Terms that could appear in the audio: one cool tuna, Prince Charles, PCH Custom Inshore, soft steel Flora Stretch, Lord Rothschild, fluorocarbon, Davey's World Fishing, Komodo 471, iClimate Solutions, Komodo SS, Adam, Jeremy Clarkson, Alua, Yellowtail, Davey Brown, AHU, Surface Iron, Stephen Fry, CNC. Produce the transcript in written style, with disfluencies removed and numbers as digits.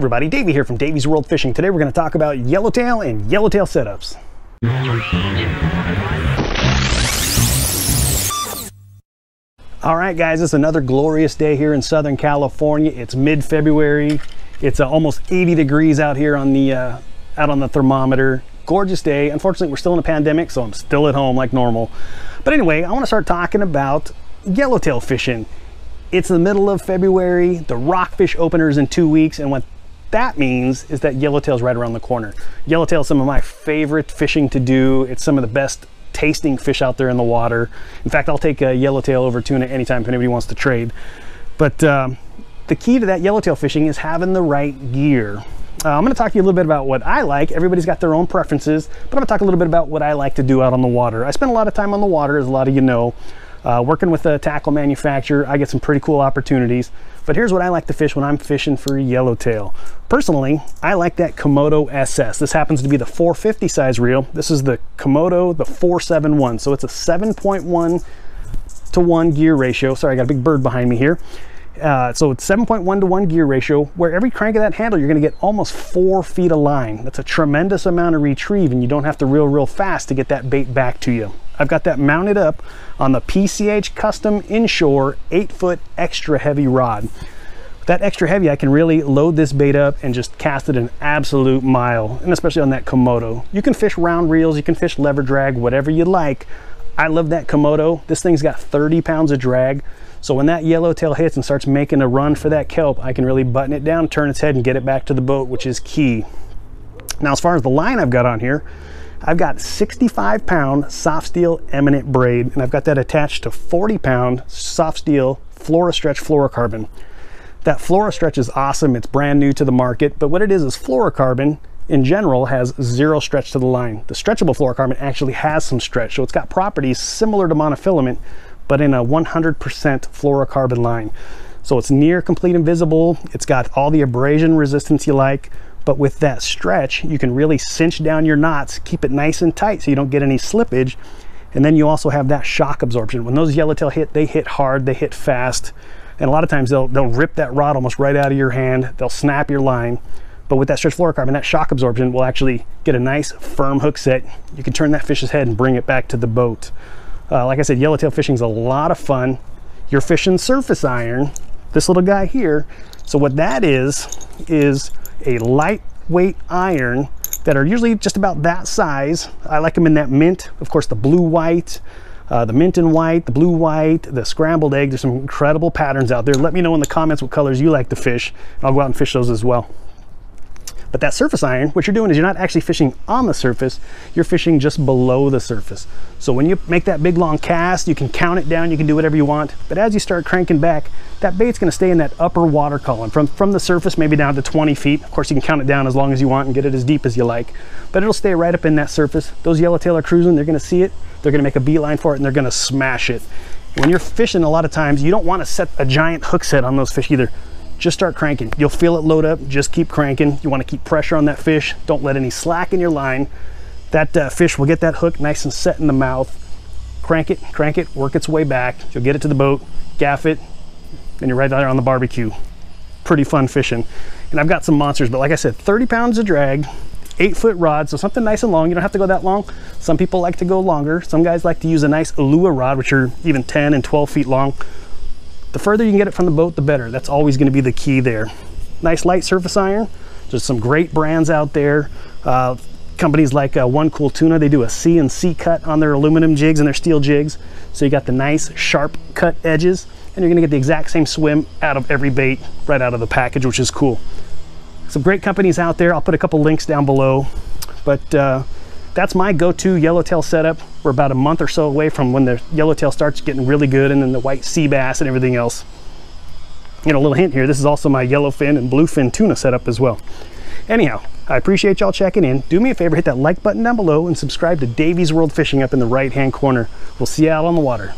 everybody, Davey here from Davey's World Fishing. Today we're going to talk about yellowtail and yellowtail setups. All right guys, it's another glorious day here in Southern California. It's mid-February. It's almost 80 degrees out here on the thermometer. Gorgeous day. Unfortunately, we're still in a pandemic, so I'm still at home like normal. But anyway, I want to start talking about yellowtail fishing. It's the middle of February, the rockfish opener is in 2 weeks, and what that means is that yellowtail's right around the corner. Yellowtail is some of my favorite fishing to do. It's some of the best tasting fish out there in the water. In fact, I'll take a yellowtail over tuna anytime if anybody wants to trade. But the key to that yellowtail fishing is having the right gear. I'm going to talk to you a little bit about what I like. Everybody's got their own preferences, but I'm going to talk a little bit about what I like to do out on the water. I spend a lot of time on the water, as a lot of you know. Working with a tackle manufacturer, I get some pretty cool opportunities. But here's what I like to fish when I'm fishing for yellowtail. Personally, I like that Komodo SS. This happens to be the 450 size reel. This is the Komodo, the 471. So it's a 7.1 to 1 gear ratio. Sorry, I got a big bird behind me here. So it's 7.1 to 1 gear ratio, where every crank of that handle, you're going to get almost 4 feet of line. That's a tremendous amount of retrieve, and you don't have to reel real fast to get that bait back to you. I've got that mounted up on the PCH Custom Inshore 8-foot extra heavy rod. With that extra heavy, I can really load this bait up and just cast it an absolute mile, and especially on that Komodo. You can fish round reels, you can fish lever drag, whatever you like. I love that Komodo. This thing's got 30 pounds of drag. So when that yellowtail hits and starts making a run for that kelp, I can really button it down, turn its head, and get it back to the boat, which is key. Now, as far as the line I've got on here, I've got 65 pound soft steel eminent braid, and I've got that attached to 40 pound soft steel Flora Stretch fluorocarbon. That Flora Stretch is awesome. It's brand new to the market, but what it is fluorocarbon in general has zero stretch to the line. The stretchable fluorocarbon actually has some stretch, so it's got properties similar to monofilament, but in a 100% fluorocarbon line. So it's near complete invisible. It's got all the abrasion resistance you like, but with that stretch, you can really cinch down your knots, keep it nice and tight so you don't get any slippage. And then you also have that shock absorption. When those yellowtail hit, they hit hard, they hit fast. And a lot of times they'll rip that rod almost right out of your hand. They'll snap your line. But with that stretch fluorocarbon, that shock absorption will actually get a nice firm hook set. You can turn that fish's head and bring it back to the boat. Like I said, yellowtail fishing is a lot of fun. You're fishing surface iron, this little guy here. So what that is a lightweight iron that are usually just about that size. I like them in that mint, of course, the blue white, the mint and white, the blue white, the scrambled egg. There's some incredible patterns out there. Let me know in the comments what colors you like to fish. I'll go out and fish those as well. But that surface iron, what you're doing is you're not actually fishing on the surface, you're fishing just below the surface. So when you make that big long cast, you can count it down, you can do whatever you want, but as you start cranking back, that bait's gonna stay in that upper water column from the surface, maybe down to 20 feet. Of course, you can count it down as long as you want and get it as deep as you like, but it'll stay right up in that surface. Those yellowtail are cruising, they're gonna see it, they're gonna make a beeline for it, and they're gonna smash it. When you're fishing, a lot of times, you don't wanna set a giant hook set on those fish either. Just start cranking. You'll feel it load up, just keep cranking. You wanna keep pressure on that fish. Don't let any slack in your line. That fish will get that hook nice and set in the mouth. Crank it, work its way back. You'll get it to the boat, gaff it, and you're right there on the barbecue. Pretty fun fishing. And I've got some monsters, but like I said, 30 pounds of drag, 8-foot rod, so something nice and long. You don't have to go that long. Some people like to go longer. Some guys like to use a nice Alua rod, which are even 10 and 12 feet long. The further you can get it from the boat, the better. That's always going to be the key there. Nice light surface iron. There's some great brands out there. Companies like One Cool Tuna, they do a CNC cut on their aluminum jigs and their steel jigs. So you got the nice sharp cut edges, and you're going to get the exact same swim out of every bait right out of the package, which is cool. Some great companies out there. I'll put a couple links down below, but that's my go-to yellowtail setup. We're about a month or so away from when the yellowtail starts getting really good, and then the white sea bass and everything else. You know, a little hint here, this is also my yellowfin and bluefin tuna setup as well. Anyhow, I appreciate y'all checking in. Do me a favor, hit that like button down below and subscribe to Davey's World Fishing up in the right-hand corner. We'll see you out on the water.